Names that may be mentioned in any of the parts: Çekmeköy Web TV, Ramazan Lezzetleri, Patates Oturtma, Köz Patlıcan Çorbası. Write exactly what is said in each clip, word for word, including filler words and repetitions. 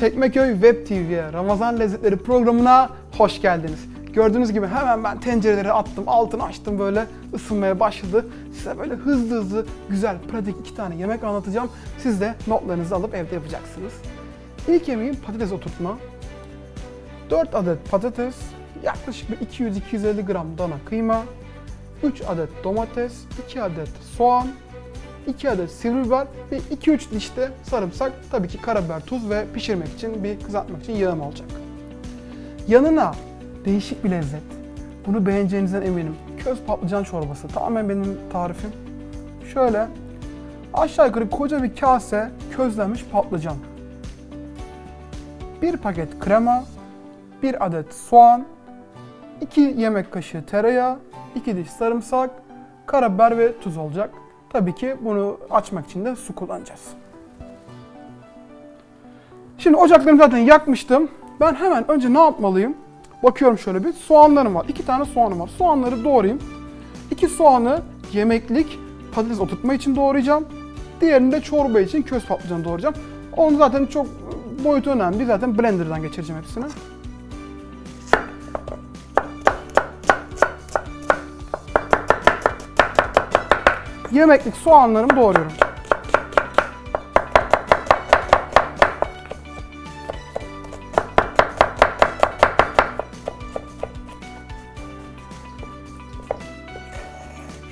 Çekmeköy Web T V'ye Ramazan Lezzetleri programına hoş geldiniz. Gördüğünüz gibi hemen ben tencereleri attım, altını açtım, böyle ısınmaya başladı. Size böyle hızlı hızlı güzel, pratik iki tane yemek anlatacağım. Siz de notlarınızı alıp evde yapacaksınız. İlk yemeğim patates oturtma. dört adet patates, yaklaşık iki yüz iki yüz elli gram dana kıyma, üç adet domates, iki adet soğan, iki adet sivri biber ve iki üç diş de sarımsak, tabii ki karabiber, tuz ve pişirmek için, bir kızartmak için yağım olacak. Yanına değişik bir lezzet. Bunu beğeneceğinizden eminim. Köz patlıcan çorbası. Tamamen benim tarifim. Şöyle aşağı yukarı koca bir kase közlenmiş patlıcan. bir paket krema, bir adet soğan, iki yemek kaşığı tereyağı, iki diş sarımsak, karabiber ve tuz olacak. Tabii ki bunu açmak için de su kullanacağız. Şimdi ocaklarımı zaten yakmıştım. Ben hemen önce ne yapmalıyım? Bakıyorum şöyle bir. Soğanlarım var. İki tane soğanım var. Soğanları doğrayayım. İki soğanı yemeklik patates oturtma için doğrayacağım. Diğerini de çorba için köz patlıcanı doğrayacağım. Onu zaten çok boyutu önemli. Zaten blenderdan geçireceğim hepsini. Yemeklik soğanlarımı doğruyorum.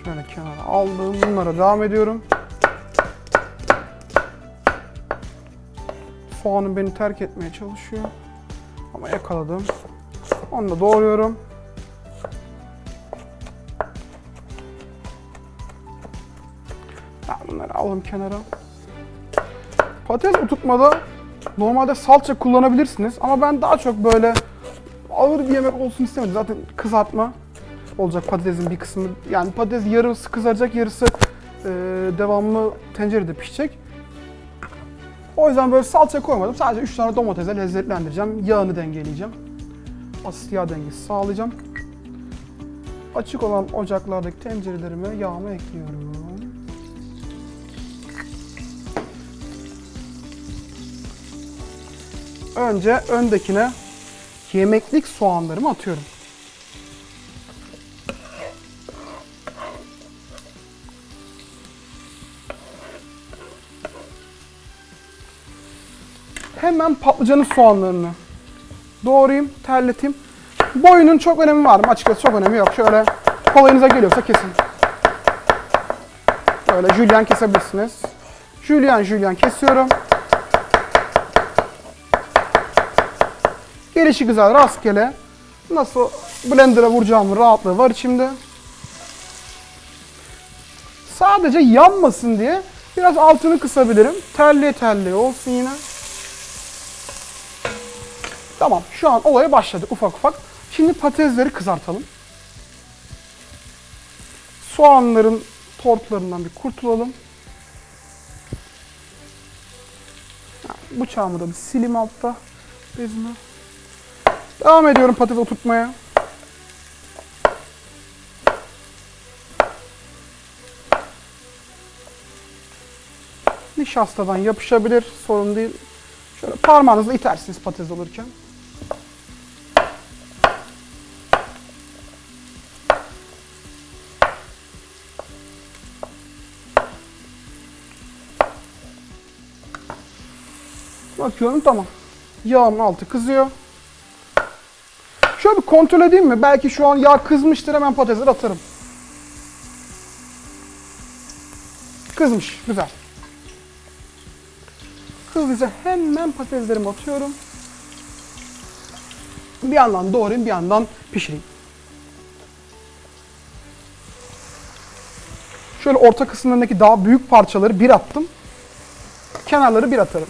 Şöyle kenara aldım. Bunlara devam ediyorum. Soğanım beni terk etmeye çalışıyor. Ama yakaladım. Onu da doğruyorum. Bunları alalım kenara. Patates oturtmada normalde salça kullanabilirsiniz ama ben daha çok böyle ağır bir yemek olsun istemedim. Zaten kızartma olacak patatesin bir kısmı. Yani patates yarısı kızaracak, yarısı e, devamlı tencerede pişecek. O yüzden böyle salça koymadım. Sadece üç tane domatesle lezzetlendireceğim. Yağını dengeleyeceğim. Asit yağ dengesi sağlayacağım. Açık olan ocaklardaki tencerelerime yağımı ekliyorum. Önce öndekine yemeklik soğanlarımı atıyorum. Hemen patlıcanın soğanlarını doğrayayım, terleteyim. Boyunun çok önemi var mı? Açıkçası çok önemi yok. Şöyle kolayınıza geliyorsa kesin. Böyle jülyen kesebilirsiniz. Jülyen jülyen kesiyorum. Gelişi güzel, rastgele. Nasıl blender'a vuracağımın rahatlığı var içimde. Sadece yanmasın diye biraz altını kısabilirim. Telli telli olsun yine. Tamam, şu an olaya başladık ufak ufak. Şimdi patatesleri kızartalım. Soğanların tortlarından bir kurtulalım. Bıçağımı da bir silim altta bezime. Devam ediyorum patates oturtmaya. Nişastadan yapışabilir, sorun değil. Şöyle parmağınızla itersiniz patates olurken. Bakıyorum, tamam. Yağın altı kızıyor. Şöyle bir kontrol edeyim mi? Belki şu an yağ kızmıştır, hemen patatesleri atarım. Kızmış, güzel. Hızlıca hemen patateslerimi atıyorum. Bir yandan doğrayayım, bir yandan pişireyim. Şöyle orta kısımlarındaki daha büyük parçaları bir attım. Kenarları bir atarım.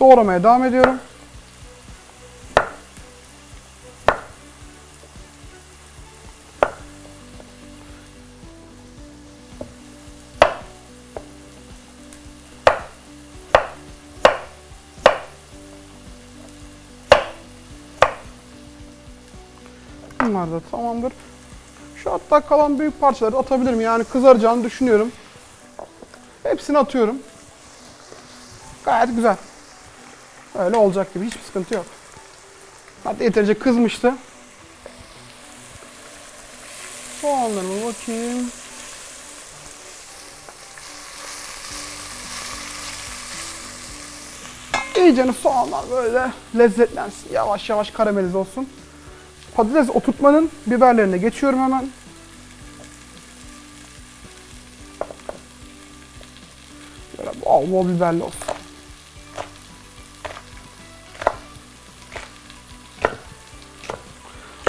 Doğramaya devam ediyorum. Bunlar da tamamdır. Şu hatta kalan büyük parçaları atabilirim. Yani kızaracağını düşünüyorum. Hepsini atıyorum. Gayet güzel. Öyle olacak gibi, hiçbir sıkıntı yok. Hatta yeterince kızmıştı. Soğanlarıma bakayım. İyice soğanlar böyle lezzetlensin. Yavaş yavaş karamelize olsun. Patates oturtmanın biberlerine geçiyorum hemen. Böyle bol bol biberli olsun.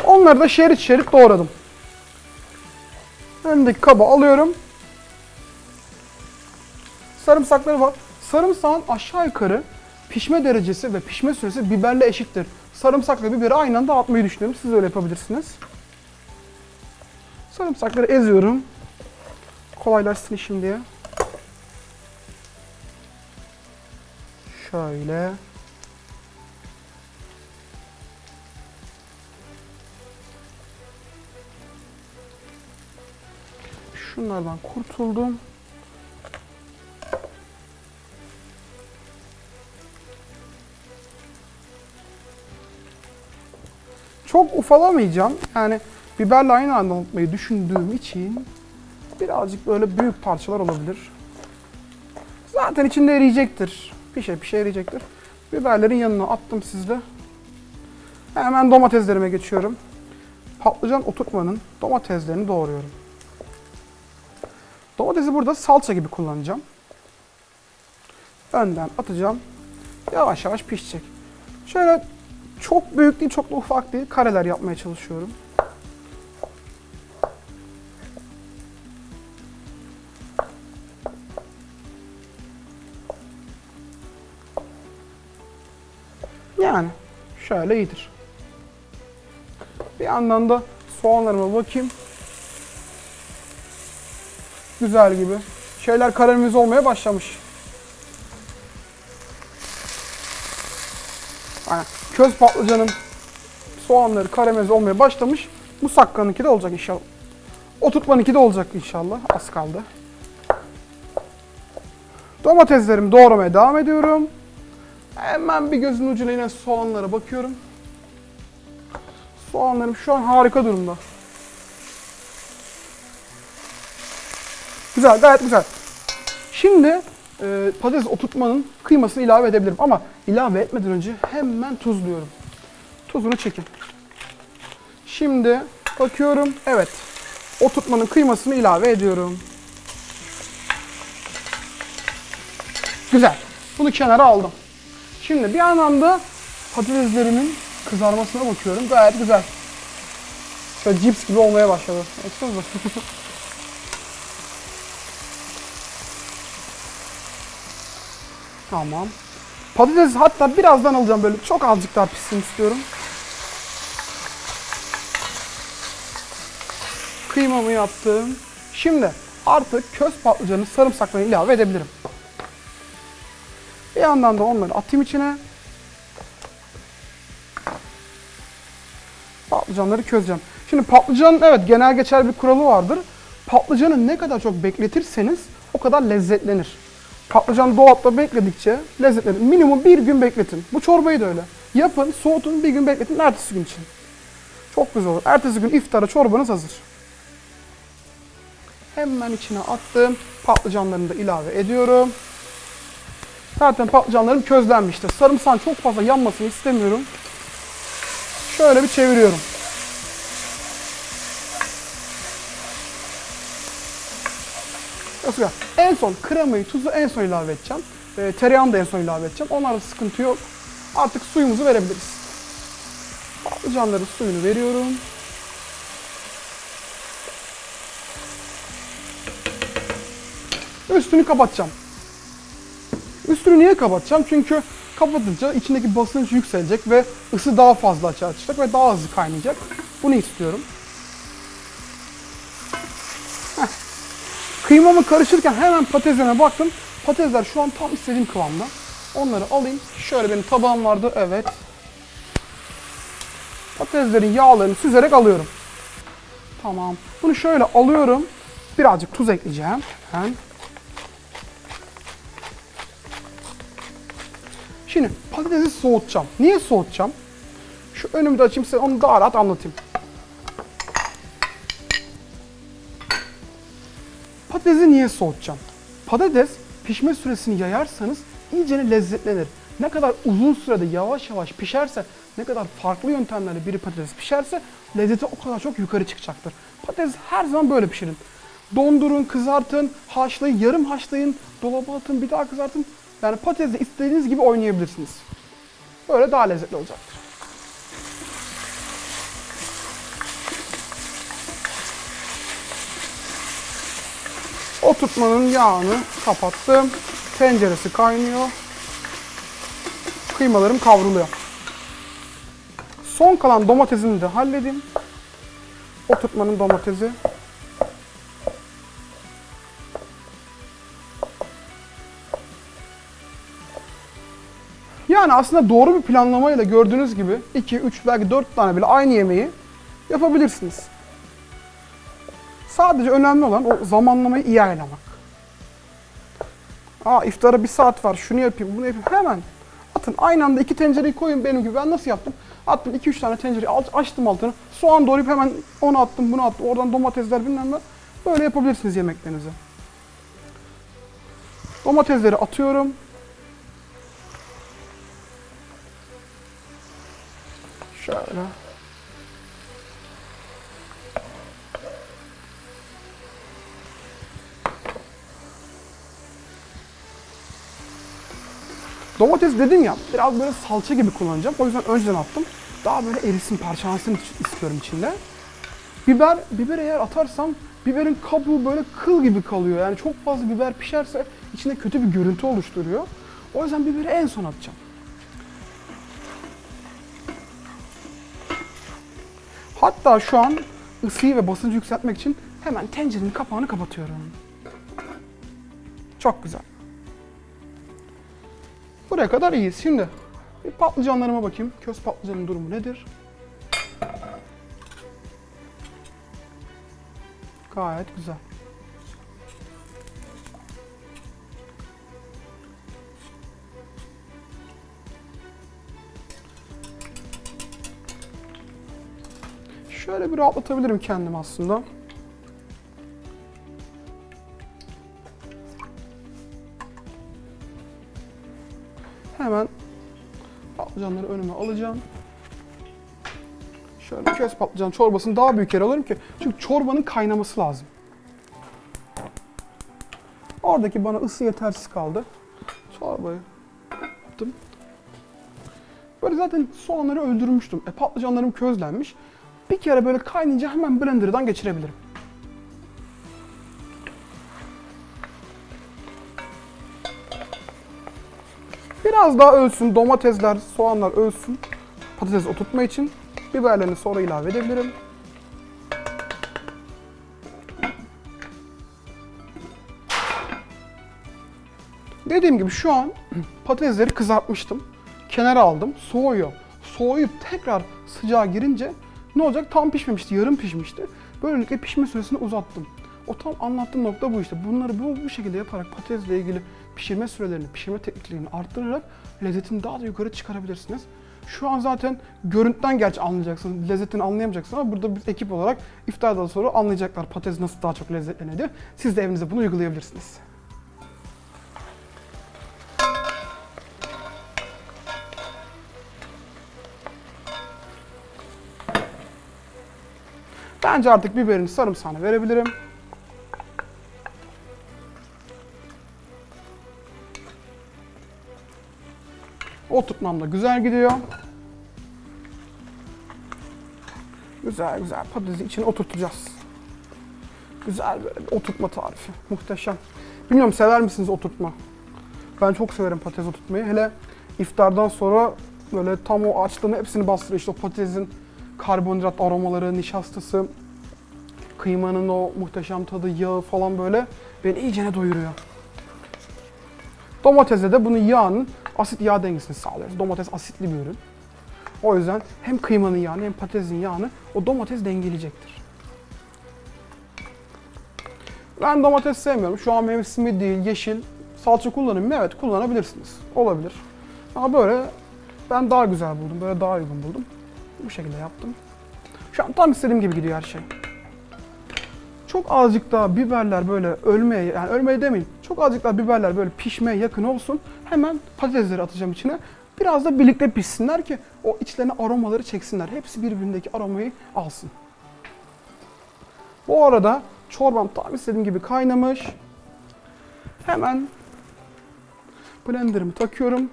Onları da şerit şerit doğradım. Öndeki kaba alıyorum. Sarımsakları var. Sarımsağın aşağı yukarı pişme derecesi ve pişme süresi biberle eşittir. Sarımsakla biberi aynı anda atmayı düşünüyorum. Siz öyle yapabilirsiniz. Sarımsakları eziyorum. Kolaylaşsın işim diye. Şöyle. Şunlardan kurtuldum. Çok ufalamayacağım. Yani biberle aynı anda unutmayı düşündüğüm için birazcık böyle büyük parçalar olabilir. Zaten içinde eriyecektir. Pişe pişe eriyecektir. Biberlerin yanına attım sizde. Hemen domateslerime geçiyorum. Patlıcan oturtmanın domateslerini doğruyorum. Domatesi burada salça gibi kullanacağım. Önden atacağım. Yavaş yavaş pişecek. Şöyle çok büyük değil, çok da ufak değil. Kareler yapmaya çalışıyorum. Yani şöyle iyidir. Bir yandan da soğanlarıma bakayım. Güzel gibi. Şeyler karamelize olmaya başlamış. Aynen. Köz patlıcanın soğanları karamelize olmaya başlamış. Bu sakkanınki de olacak inşallah. Oturtmanınki de olacak inşallah. Az kaldı. Domateslerimi doğramaya devam ediyorum. Hemen bir gözün ucuna yine soğanlara bakıyorum. Soğanlarım şu an harika durumda. Güzel, gayet güzel. Şimdi e, patates oturtmanın kıymasını ilave edebilirim ama ilave etmeden önce hemen tuzluyorum. Tuzunu çekin. Şimdi bakıyorum, evet, oturtmanın kıymasını ilave ediyorum. Güzel, bunu kenara aldım. Şimdi bir anlamda patateslerimin kızarmasına bakıyorum, gayet güzel. Şöyle cips gibi olmaya başladı. Baksanıza. Tamam. Patates hatta birazdan alacağım, böyle çok azıcık daha pişsin istiyorum. Kıymamı yaptım. Şimdi artık köz patlıcanı sarımsaklarını ilave edebilirim. Bir yandan da onları atayım içine. Patlıcanları közeceğim. Şimdi patlıcanın evet genel geçer bir kuralı vardır. Patlıcanı ne kadar çok bekletirseniz o kadar lezzetlenir. Patlıcanı dolapta bekledikçe lezzetlenir. Minimum bir gün bekletin. Bu çorbayı da öyle. Yapın, soğutun, bir gün bekletin. Ertesi gün için. Çok güzel olur. Ertesi gün iftara çorbanız hazır. Hemen içine attım. Patlıcanlarını da ilave ediyorum. Zaten patlıcanlarım közlenmişti. Sarımsağın çok fazla yanmasını istemiyorum. Şöyle bir çeviriyorum. En son kremayı, tuzu en son ilave edeceğim. E, tereyağını da en son ilave edeceğim. Onlarda sıkıntı yok. Artık suyumuzu verebiliriz. Patlıcanların suyunu veriyorum. Üstünü kapatacağım. Üstünü niye kapatacağım? Çünkü kapatınca içindeki basınç yükselecek ve ısı daha fazla açığa çıkacak ve daha hızlı kaynayacak. Bunu istiyorum. Kıymamı karışırken hemen patateslerine baktım. Patatesler şu an tam istediğim kıvamda. Onları alayım. Şöyle benim tabağım vardı. Evet. Patateslerin yağlarını süzerek alıyorum. Tamam. Bunu şöyle alıyorum. Birazcık tuz ekleyeceğim. Hemen. Şimdi patatesi soğutacağım. Niye soğutacağım? Şu önümü de açayım size, onu daha rahat anlatayım. Patatesi niye soğutacağım? Patates pişme süresini yayarsanız iyice lezzetlenir. Ne kadar uzun sürede yavaş yavaş pişerse, ne kadar farklı yöntemlerle biri patates pişerse lezzeti o kadar çok yukarı çıkacaktır. Patates her zaman böyle pişirin. Dondurun, kızartın, haşlayın, yarım haşlayın, dolaba atın, bir daha kızartın. Yani patatesle istediğiniz gibi oynayabilirsiniz. Böyle daha lezzetli olacaktır. Oturtmanın yağını kapattım. Tenceresi kaynıyor. Kıymalarım kavruluyor. Son kalan domatesini de halledeyim. Oturtmanın domatesi. Yani aslında doğru bir planlamayla gördüğünüz gibi iki, üç, belki dört tane bile aynı yemeği yapabilirsiniz. Sadece önemli olan o zamanlamayı iyi ayarlamak. Aa, iftara bir saat var, şunu yapayım, bunu yapayım, hemen atın. Aynı anda iki tencereyi koyun benim gibi. Ben nasıl yaptım? Attım iki üç tane tencereyi, açtım altını, soğan doğrayıp hemen onu attım, bunu attım, oradan domatesler bilmem ne. Böyle yapabilirsiniz yemeklerinizi. Domatesleri atıyorum. Şöyle. Domates dedim ya, biraz böyle salça gibi kullanacağım. O yüzden önceden attım. Daha böyle erisin, parçalansın istiyorum içinde. Biber, biber eğer atarsam biberin kabuğu böyle kıl gibi kalıyor. Yani çok fazla biber pişerse içinde kötü bir görüntü oluşturuyor. O yüzden biberi en son atacağım. Hatta şu an ısıyı ve basıncı yükseltmek için hemen tencerenin kapağını kapatıyorum. Çok güzel. Buraya kadar iyiyiz. Şimdi bir patlıcanlarıma bakayım. Köz patlıcanın durumu nedir? Gayet güzel. Şöyle bir rahatlatabilirim kendimi aslında. Hemen patlıcanları önüme alacağım. Şöyle köz patlıcan çorbasını daha büyük yer alırım ki, çünkü çorbanın kaynaması lazım. Oradaki bana ısı yetersiz kaldı. Çorbayı attım. Böyle zaten soğanları öldürmüştüm. E, patlıcanlarım közlenmiş. Bir kere böyle kaynayınca hemen blenderdan geçirebilirim. Biraz daha ölsün, domatesler, soğanlar ölsün. Patates oturtma için biberlerini sonra ilave edebilirim. Dediğim gibi şu an patatesleri kızartmıştım. Kenara aldım, soğuyor. Soğuyup tekrar sıcağa girince ne olacak? Tam pişmemişti, yarım pişmişti. Böylelikle pişme süresini uzattım. O tam anlattığım nokta bu işte. Bunları bu, bu şekilde yaparak patatesle ilgili pişirme sürelerini, pişirme tekniklerini arttırarak lezzetini daha da yukarı çıkarabilirsiniz. Şu an zaten görüntüden gerçi anlayacaksınız, lezzetini anlayamayacaksınız ama burada bir ekip olarak iftardan sonra anlayacaklar patates nasıl daha çok lezzetlenir. Siz de evinize bunu uygulayabilirsiniz. Bence artık biberini, sarımsağını verebilirim. Oturtmam da güzel gidiyor. Güzel güzel patatesi içine oturtacağız. Güzel böyle bir oturtma tarifi. Muhteşem. Bilmiyorum sever misiniz oturtma? Ben çok severim patates oturtmayı. Hele iftardan sonra böyle tam o açlığını hepsini bastırıyor. İşte o patatesin karbonhidrat aromaları, nişastası, kıymanın o muhteşem tadı, yağı falan böyle beni iyicene doyuruyor. Domatesle de bunun yağının asit yağ dengesini sağlıyoruz. Domates asitli bir ürün. O yüzden hem kıymanın yağını hem patatesin yağını o domates dengeleyecektir. Ben domates sevmiyorum. Şu an mevsimi değil, yeşil. Salça kullanayım mı? Evet, kullanabilirsiniz. Olabilir. Ama böyle ben daha güzel buldum, böyle daha uygun buldum. Bu şekilde yaptım. Şu an tam istediğim gibi gidiyor her şey. Çok azıcık daha biberler böyle ölmeye, yani ölmeye demeyin, çok azıcık daha biberler böyle pişmeye yakın olsun. Hemen patatesleri atacağım içine. Biraz da birlikte pişsinler ki o içlerine aromaları çeksinler. Hepsi birbirindeki aromayı alsın. Bu arada çorbam tam istediğim gibi kaynamış. Hemen blenderımı takıyorum.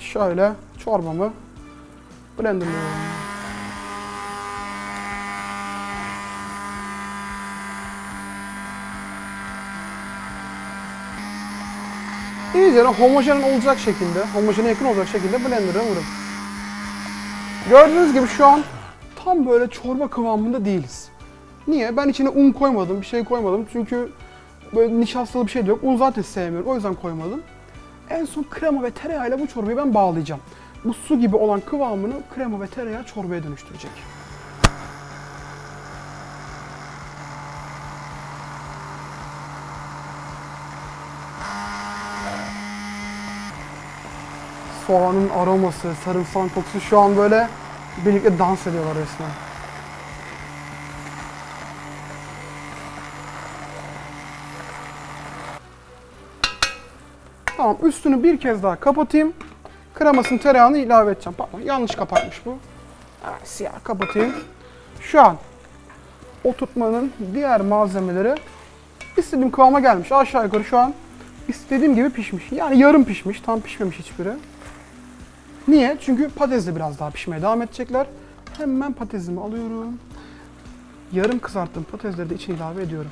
Şöyle çorbamı blenderımı İyice homojen olacak şekilde, homojene yakın olacak şekilde blender'a vurun. Gördüğünüz gibi şu an tam böyle çorba kıvamında değiliz. Niye? Ben içine un koymadım, bir şey koymadım çünkü böyle nişastalı bir şey de yok. Un zaten sevmiyorum, o yüzden koymadım. En son krema ve tereyağıyla bu çorbayı ben bağlayacağım. Bu su gibi olan kıvamını krema ve tereyağı çorbaya dönüştürecek. Soğanın aroması, sarımsağın kokusu şu an böyle birlikte dans ediyorlar resmen. Tamam, üstünü bir kez daha kapatayım. Kremasını, tereyağını ilave edeceğim. Pardon, yanlış kapatmış bu. Evet, siyah kapatayım. Şu an oturtmanın diğer malzemeleri istediğim kıvama gelmiş. Aşağı yukarı şu an istediğim gibi pişmiş. Yani yarım pişmiş, tam pişmemiş hiçbiri. Niye? Çünkü patatesle biraz daha pişmeye devam edecekler. Hemen patatesimi alıyorum. Yarım kızarttığım patatesleri de içine ilave ediyorum.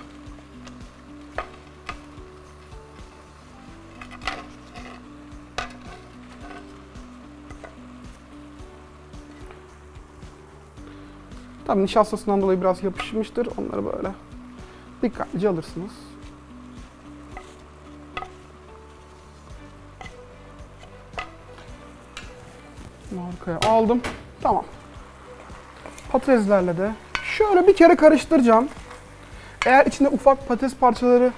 Tabii nişastasından dolayı biraz yapışmıştır. Onları böyle dikkatlice alırsınız. Arkaya aldım. Tamam. Patateslerle de şöyle bir kere karıştıracağım. Eğer içinde ufak patates parçaları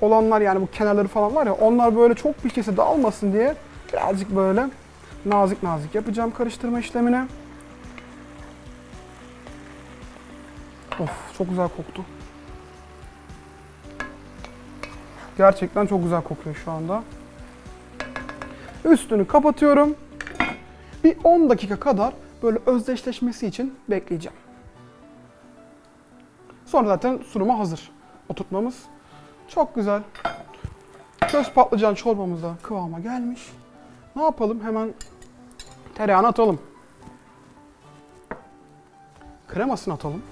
olanlar, yani bu kenarları falan var ya, onlar böyle çok bir kese dağılmasın diye birazcık böyle nazik nazik yapacağım karıştırma işlemini. Of, çok güzel koktu. Gerçekten çok güzel kokuyor şu anda. Üstünü kapatıyorum. Bir on dakika kadar böyle özdeşleşmesi için bekleyeceğim. Sonra zaten sunuma hazır oturtmamız. Çok güzel. Köz patlıcan çorbamız da kıvama gelmiş. Ne yapalım? Hemen tereyağını atalım. Kremasını atalım.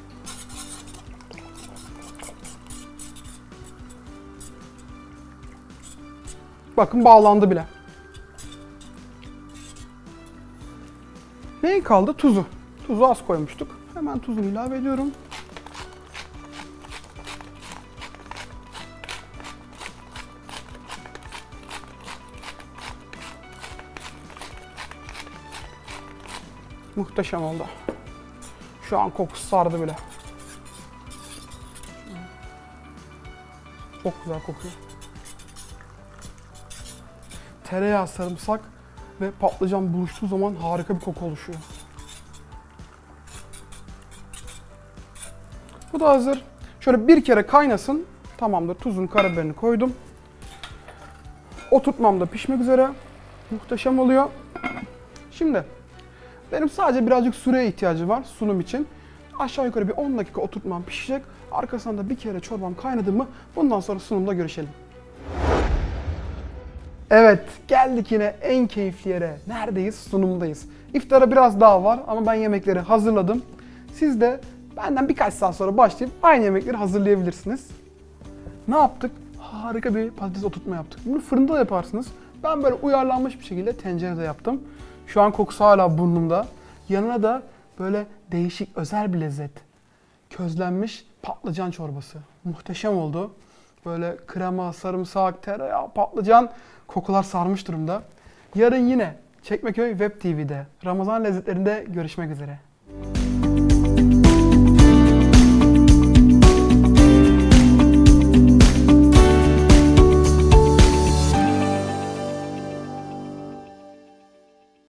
Bakın bağlandı bile. Ne kaldı? Tuzu. Tuzu az koymuştuk. Hemen tuzunu ilave ediyorum. Muhteşem oldu. Şu an kokusu sardı bile. Çok güzel kokuyor. Tereyağı, sarımsak ve patlıcan buluştuğu zaman harika bir koku oluşuyor. Bu da hazır. Şöyle bir kere kaynasın. Tamamdır. Tuzunu, karabiberini koydum. Oturtmam da pişmek üzere. Muhteşem oluyor. Şimdi benim sadece birazcık süreye ihtiyacım var sunum için. Aşağı yukarı bir on dakika oturtmam pişecek. Arkasından da bir kere çorbam kaynadı mı bundan sonra sunumda görüşelim. Evet, geldik yine en keyifli yere. Neredeyiz? Sunumdayız. İftara biraz daha var ama ben yemekleri hazırladım. Siz de benden birkaç saat sonra başlayıp aynı yemekleri hazırlayabilirsiniz. Ne yaptık? Harika bir patates oturtma yaptık. Bunu fırında da yaparsınız. Ben böyle uyarlanmış bir şekilde tencerede yaptım. Şu an kokusu hala burnumda. Yanına da böyle değişik, özel bir lezzet. Közlenmiş patlıcan çorbası. Muhteşem oldu. Böyle krema, sarımsak, tereyağı, patlıcan kokular sarmış durumda. Yarın yine Çekmeköy Web T V'de Ramazan lezzetlerinde görüşmek üzere.